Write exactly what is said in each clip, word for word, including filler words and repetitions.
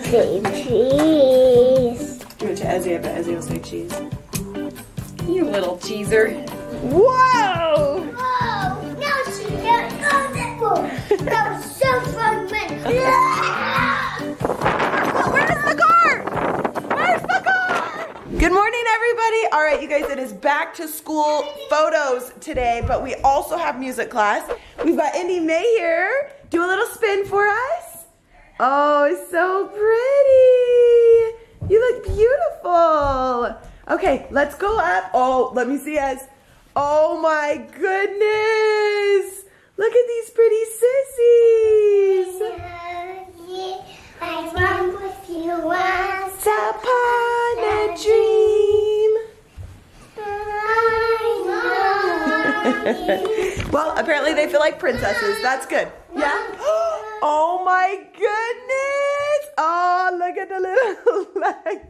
Say cheese. Give it to Ezzy, but Ezzy will say cheese. You little cheeser. Whoa! Whoa! No, she got it. That was so fun. Where's the car? Where's the car? Good morning, everybody. All right, you guys, it is back to school photos today, but we also have music class. We've got Indie May here. Do a little spin for us. Oh, it's so pretty. You look beautiful. Okay, let's go up. Oh, let me see us. Oh my goodness! Look at these pretty sissies! I run with you once upon a dream. Well, apparently they feel like princesses. That's good. Yeah? Oh my goodness! Oh, look at the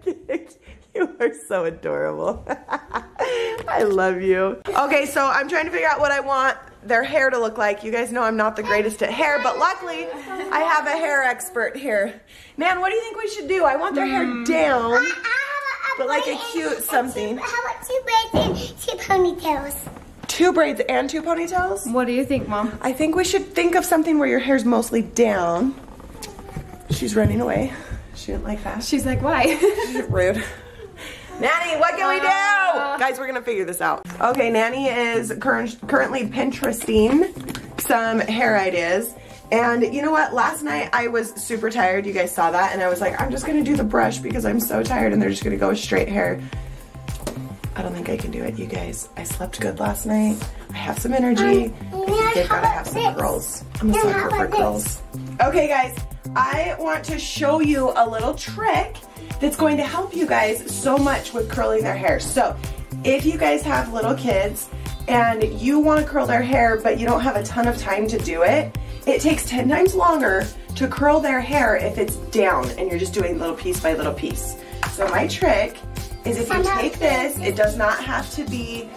little luggage. You are so adorable. I love you. Okay, so I'm trying to figure out what I want their hair to look like. You guys know I'm not the greatest at hair, but luckily I have a hair expert here. Man, what do you think we should do? I want their hair mm. down, I, I have a, a but like a cute and, something. How about two braids and two ponytails? Two braids and two ponytails? What do you think, Mom? I think we should think of something where your hair's mostly down. She's running away. She didn't like that. She's like, why? She's rude. Nanny, what can we do? Uh, Guys, we're gonna figure this out. Okay, Nanny is cur currently Pinteresting some hair ideas. And you know what? Last night I was super tired. You guys saw that. And I was like, I'm just gonna do the brush because I'm so tired and they're just gonna go with straight hair. I don't think I can do it, you guys. I slept good last night. I have some energy. Um, yeah, they've gotta have some this? girls. I'm a yeah, sucker for girls. Okay, guys, I want to show you a little trick that's going to help you guys so much with curling their hair. So if you guys have little kids and you want to curl their hair but you don't have a ton of time to do it, it takes ten times longer to curl their hair if it's down and you're just doing little piece by little piece. So my trick is if you take this, it does not have to be,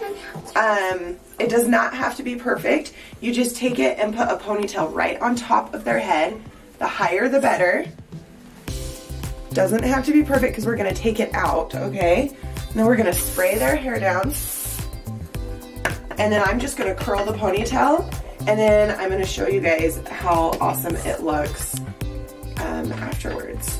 um, it does not have to be perfect. You just take it and put a ponytail right on top of their head. The higher the better. Doesn't have to be perfect because we're gonna take it out, okay? And then we're gonna spray their hair down. And then I'm just gonna curl the ponytail. And then I'm gonna show you guys how awesome it looks um, afterwards.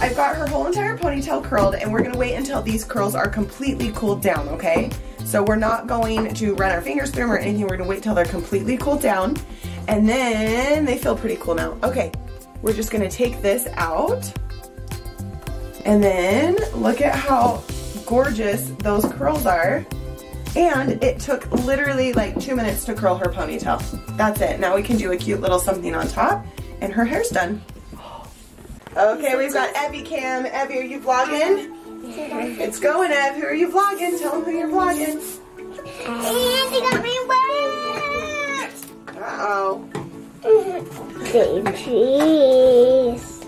I've got her whole entire ponytail curled and we're gonna wait until these curls are completely cooled down, okay? So we're not going to run our fingers through them or anything. We're gonna wait till they're completely cooled down and then they feel pretty cool now. Okay, we're just gonna take this out and then look at how gorgeous those curls are. And it took literally like two minutes to curl her ponytail. That's it. Now we can do a cute little something on top and her hair's done. Okay, we've got Evie Cam. Evie, are you vlogging? It's going, Ev. Who are you vlogging? Tell them who you're vlogging. And they got me wet. Uh-oh. Say cheese.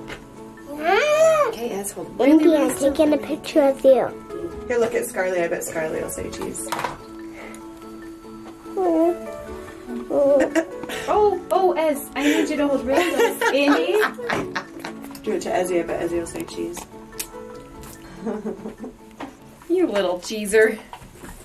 Okay, asshole. Wendy, I'm taking a picture of you. Here, look at Scarlett. I bet Scarlett will say cheese. Oh, oh, Ez, I need you to hold really close. Andy? Do it to Ezzy, but Ezzy will say cheese. You little cheeser.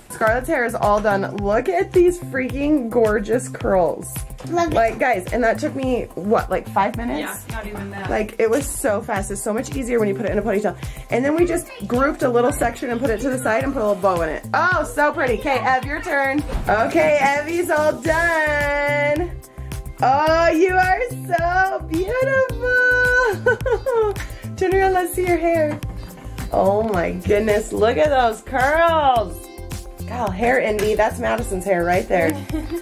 Scarlett's hair is all done. Look at these freaking gorgeous curls. Love it. Like, guys, and that took me, what, like five minutes? Yeah, not even that. Like, it was so fast. It's so much easier when you put it in a ponytail. And then we just grouped a little section and put it to the side and put a little bow in it. Oh, so pretty. Okay, Ev, your turn. Okay, Evie's all done. Oh, you are so beautiful. Turn around, let's see your hair. Oh my goodness, look at those curls. Gal, hair envy, that's Madison's hair right there.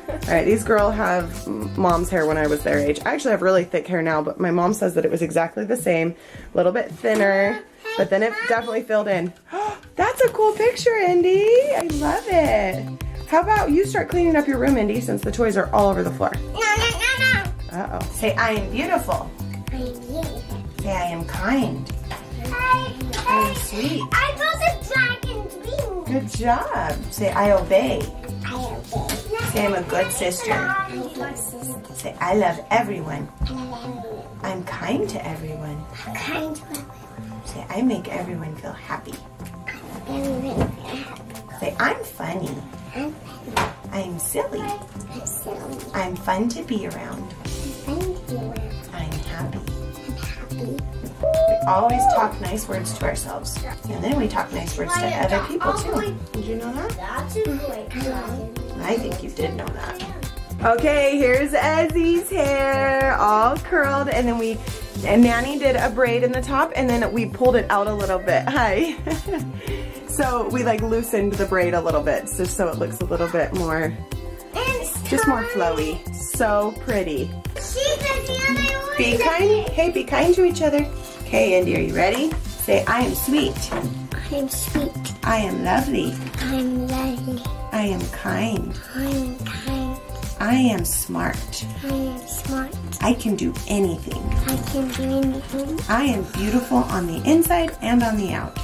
All right, these girls have mom's hair when I was their age. I actually have really thick hair now, but my mom says that it was exactly the same. A little bit thinner, but then it definitely filled in. That's a cool picture, Indy. I love it. How about you start cleaning up your room, Indy, since the toys are all over the floor? No, no, no, no. Uh-oh. Say, I am beautiful. I am beautiful. Say, I am kind. I, I, I am sweet. I built a dragon's wing. Good job. Say, I obey. I obey. Say, I'm a good sister. I'm a good sister. Say, I love everyone. I love everyone. I'm kind to everyone. I'm kind to everyone. Say, I make everyone feel happy. I make everyone feel happy. Say, I'm funny. I'm funny. I'm silly. I'm silly. I'm fun to be around. I'm fun to be around. I'm happy. I'm happy. We always talk nice words to ourselves. And then we talk nice words to other people, too. Did you know that? That's a great job. I think you did know that. Okay, here's Ezzy's hair, all curled, and then we, and Nanny did a braid in the top, and then we pulled it out a little bit. Hi. So we like loosened the braid a little bit, so so it looks a little bit more, just more flowy. So pretty. Be kind. Hey, be kind to each other. Okay, Indy, are you ready? Say, I am sweet. I am sweet. I am lovely. I am lovely. I am kind. I am kind. I am smart. I am smart. I can do anything. I can do anything. I am beautiful on the inside and on the out.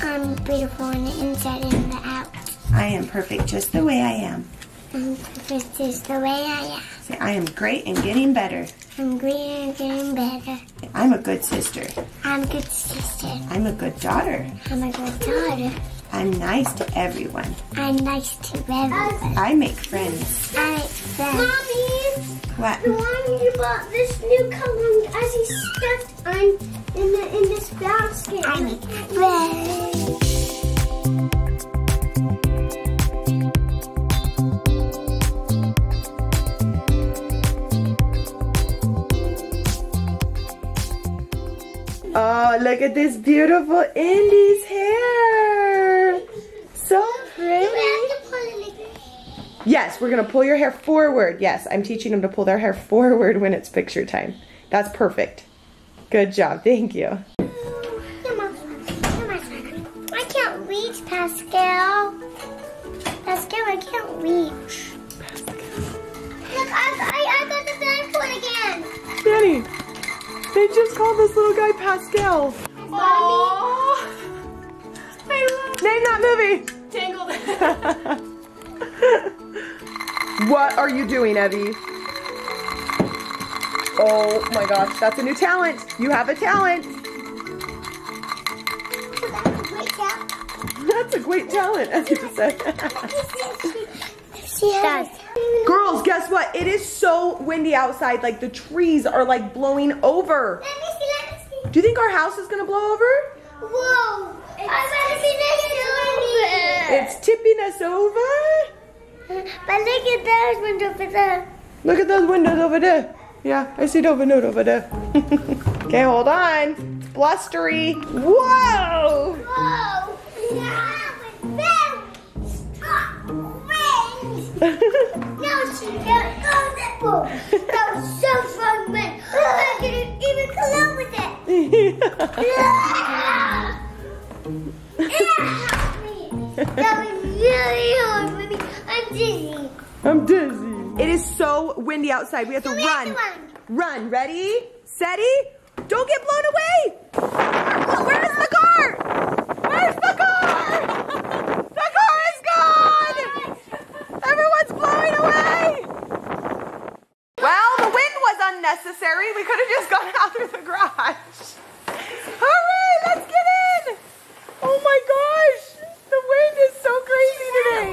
I'm beautiful on the inside and the out. I am perfect just the way I am. I'm perfect just the way I am. Say, I am great and getting better. I'm great and getting better. I'm a good sister. I'm a good sister. I'm a good daughter. I'm a good daughter. I'm nice to everyone. I'm nice to everyone. I make friends. I make friends. Mommy! What? The one you bought this new coloring as he stuffed on in, the, in this basket. I make friends. Oh, look at this beautiful Indy's hair. So pretty. You have to pull it like... Yes, we're going to pull your hair forward. Yes, I'm teaching them to pull their hair forward when it's picture time. That's perfect. Good job. Thank you. I can't reach, Pascal. Pascal, I can't reach. Pascal. Look, I, I, I got the bag put again. Danny. They just called this little guy Pascal. Aww. I love Name that movie. Tangled. What are you doing, Evie? Oh my gosh, that's a new talent. You have a talent. That's a great talent. That's a great talent, as you just said. Yes. Girls, guess what? It is so windy outside. Like the trees are like blowing over. Let me see, let me see. Do you think our house is gonna blow over? Whoa! It's, I tipping us over. It's tipping us over. But look at those windows over there. Look at those windows over there. Yeah, I see the window over there. Okay, hold on. It's blustery. Whoa! Whoa! Yeah, it's very strong. No, she can't go that That was so strong, but I couldn't even cologne with it. Yeah. It That was really hard for me. I'm dizzy. I'm dizzy. It is so windy outside. We have, so to, we run. have to run. Run. Ready? Steady? Don't get blown away. Where's the car? Where's the car? The car is gone. Everyone's blowing away! Well, the wind was unnecessary. We could have just gone out through the garage. Hooray, let's get in! Oh my gosh! The wind is so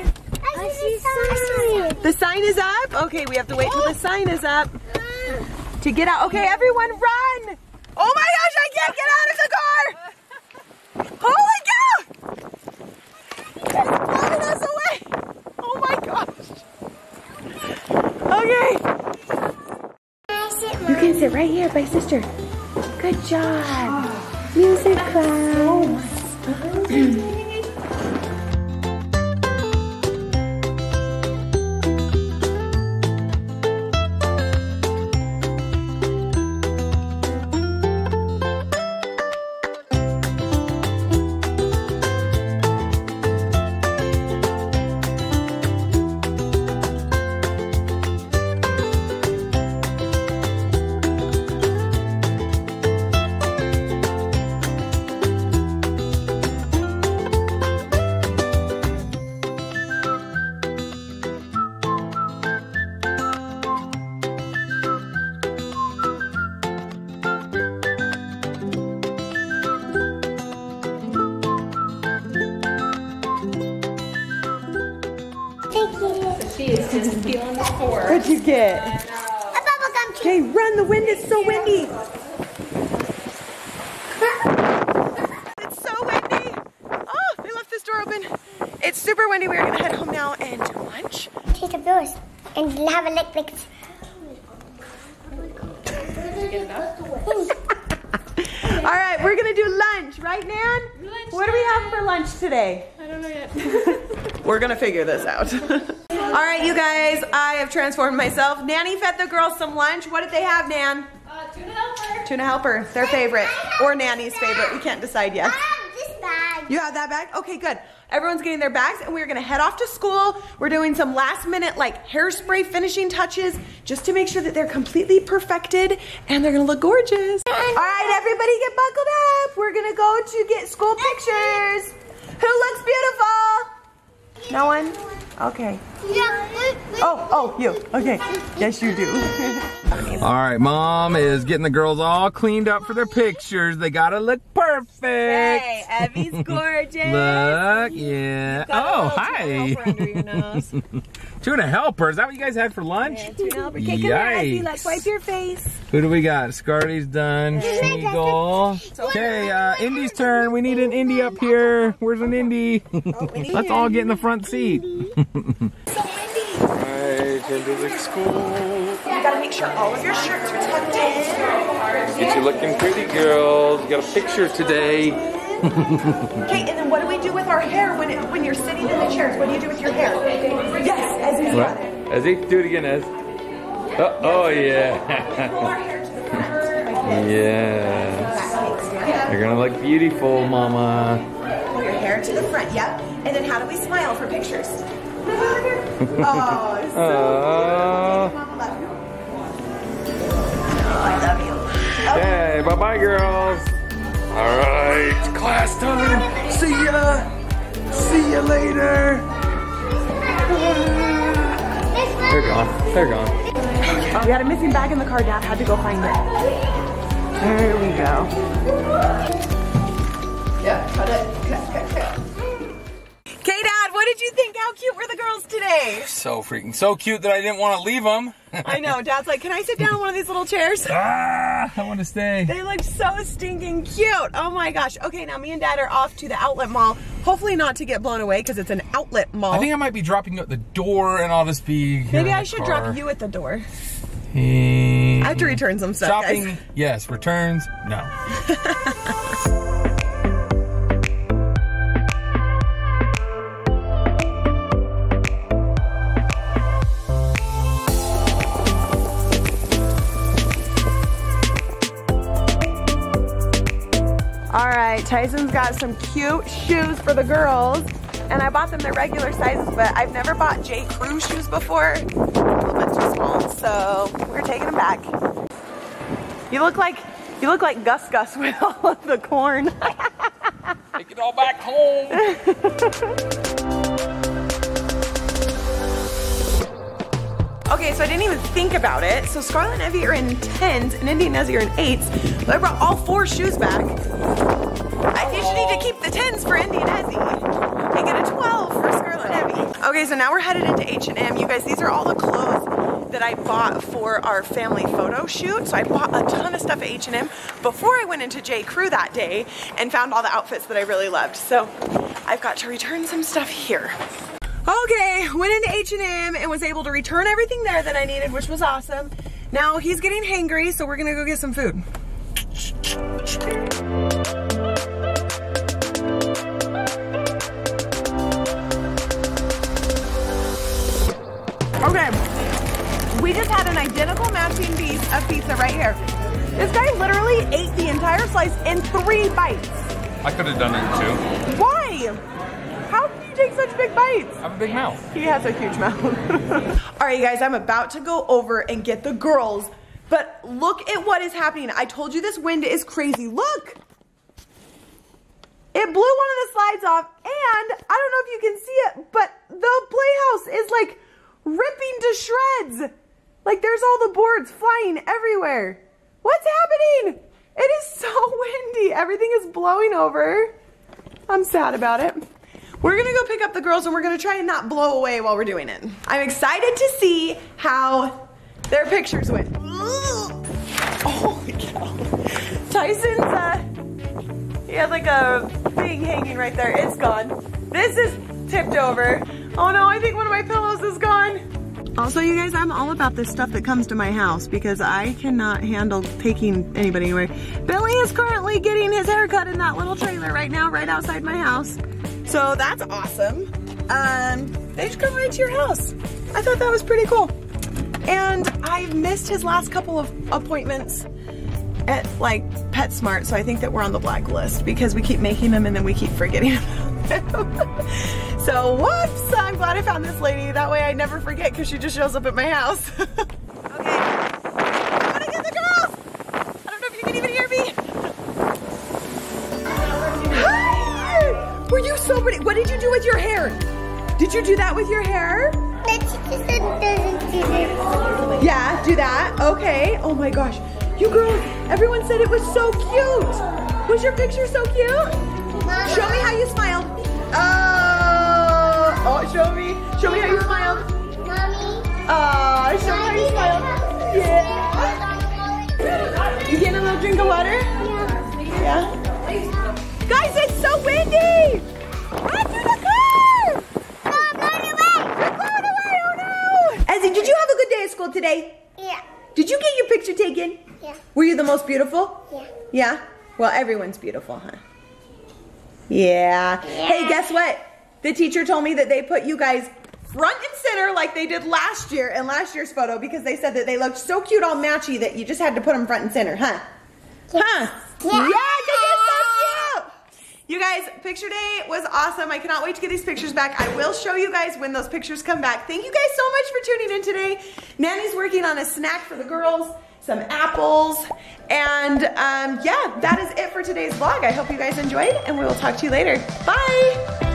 crazy today. I see the sign. The sign is up? Okay, we have to wait till the sign is up to get out. Okay, everyone run! Oh my gosh, I can't get out of the car! Holy cow! It's blowing us away! Oh my gosh. Okay. You can sit right here by sister. Good job. Oh. Music class. What'd you get? A bubblegum chew. Hey, run, the wind is so windy. It's so windy. Oh, they left this door open. It's super windy. We're gonna head home now and lunch. Take the doors and have a lick lick. All right, we're gonna do lunch, right, Nan? Lunch what do we have for lunch today? I don't know yet. We're gonna figure this out. All right, you guys, I have transformed myself. Nanny fed the girls some lunch. What did they have, Nan? Uh, tuna helper. Tuna helper, their favorite, or Nanny's favorite. We can't decide yet. I have this bag. You have that bag? Okay, good. Everyone's getting their bags, and we're gonna head off to school. We're doing some last minute, like, hairspray finishing touches just to make sure that they're completely perfected and they're gonna look gorgeous. All right, everybody get buckled up. We're gonna go to get school pictures. Who looks beautiful? No one? Okay. Oh, oh, you. Okay. Yes, you do. All right, Mom is getting the girls all cleaned up for their pictures. They gotta look perfect. Hey, Evie's gorgeous. Look, yeah. Oh, hi. Tuna helper under your nose. Tuna helper. Is that what you guys had for lunch? Yeah, tuna helper. Okay, come here, Evie. Let's wipe your face. Who do we got? Scarlet's done. Sneagle. Okay, uh, Indie's turn. We need an Indie up here. Where's an Indie? Let's all get in the front seat. Alright, into the school. You gotta make sure all of your shirts are tucked in. Get you looking pretty, girls. You got a picture today. Okay, and then what do we do with our hair when it, when you're sitting in the chairs? What do you do with your hair? Yes, Ezzy. Well, Ezzy, do it again, Ez. Oh, oh yeah. Yes. You're gonna look beautiful, Mama. Pull your hair to the front, yep. And then how do we smile for pictures? Oh, so uh, cute. Mama, love you. Oh, I love you. Okay, bye bye, girls. All right, class time. See ya. See ya later. They're gone. They're gone. Oh, we had a missing bag in the car. Dad had to go find it. There we go. Yeah, cut it. Cut, cut, cut. Okay, Dad, what did you think? How cute were the girls today? So freaking so cute that I didn't want to leave them. I know. Dad's like, can I sit down in one of these little chairs? Ah, I want to stay. They looked so stinking cute. Oh, my gosh. Okay, now me and Dad are off to the outlet mall. Hopefully not to get blown away because it's an outlet mall. I think I might be dropping you at the door and I'll just be here. Maybe I should car. drop you at the door. Mm-hmm. I have to return some stuff, Shopping, guys. Yes. Returns, no. All right, Tyson's got some cute shoes for the girls, and I bought them their regular sizes, but I've never bought J Crew shoes before. A little bit too small, so we're taking them back. You look like you look like Gus Gus with all of the corn. Take it all back home. Okay, so I didn't even think about it. So Scarlett and Evie are in tens, and Indie and Ezzy are in eights. But I brought all four shoes back. I usually need to keep the tens for Indie and Ezzy and get a twelve for Scarlett and Evie. Okay, so now we're headed into H and M. You guys, these are all the clothes that I bought for our family photo shoot. So I bought a ton of stuff at H and M before I went into J Crew that day and found all the outfits that I really loved. So I've got to return some stuff here. Okay, went into H and M and was able to return everything there that I needed, which was awesome. Now he's getting hangry, so we're gonna go get some food. Okay, we just had an identical matching piece of pizza right here. This guy literally ate the entire slice in three bites. I could have done it too. Why? How can you take such big bites? I have a big mouth. He has a huge mouth. All right, you guys, I'm about to go over and get the girls, but look at what is happening. I told you this wind is crazy. Look. It blew one of the slides off, and I don't know if you can see it, but the playhouse is like ripping to shreds. Like there's all the boards flying everywhere. What's happening? It is so windy. Everything is blowing over. I'm sad about it. We're gonna go pick up the girls and we're gonna try and not blow away while we're doing it. I'm excited to see how their pictures went. Holy cow. Tyson's, uh, he had like a thing hanging right there. It's gone. This is tipped over. Oh no, I think one of my pillows is gone. Also, you guys, I'm all about this stuff that comes to my house because I cannot handle taking anybody anywhere. Billy is currently getting his haircut in that little trailer right now, right outside my house. So that's awesome. Um, they just come right to your house. I thought that was pretty cool. And I've missed his last couple of appointments at like PetSmart, so I think that we're on the blacklist because we keep making them and then we keep forgetting them. So whoops, I'm glad I found this lady. That way I never forget because she just shows up at my house. Okay, I'm gonna get the girls. I don't know if you can even hear me. Hi! Were you so pretty? What did you do with your hair? Did you do that with your hair? Yeah, do that, okay. Oh my gosh, you girls, everyone said it was so cute. Was your picture so cute? Show me how you smiled. Oh. Oh, show me. Show me how you smiled. Mommy. Oh, show me how you smiled. Yeah. You getting a little drink of water? Yeah. Yeah. Guys, it's so windy. Run to the car. Oh, I'm blown away. You're blown away. Oh, no. Ezzy, did you have a good day at school today? Yeah. Did you get your picture taken? Yeah. Were you the most beautiful? Yeah. Yeah? Well, everyone's beautiful, huh? Yeah. Yeah. Hey, guess what? The teacher told me that they put you guys front and center like they did last year in last year's photo because they said that they looked so cute all matchy that you just had to put them front and center, huh? Yes. Huh? Yeah, yeah, so cute! You guys, picture day was awesome. I cannot wait to get these pictures back. I will show you guys when those pictures come back. Thank you guys so much for tuning in today. Nanny's working on a snack for the girls, some apples, and um, yeah, that is it for today's vlog. I hope you guys enjoyed, and we will talk to you later. Bye!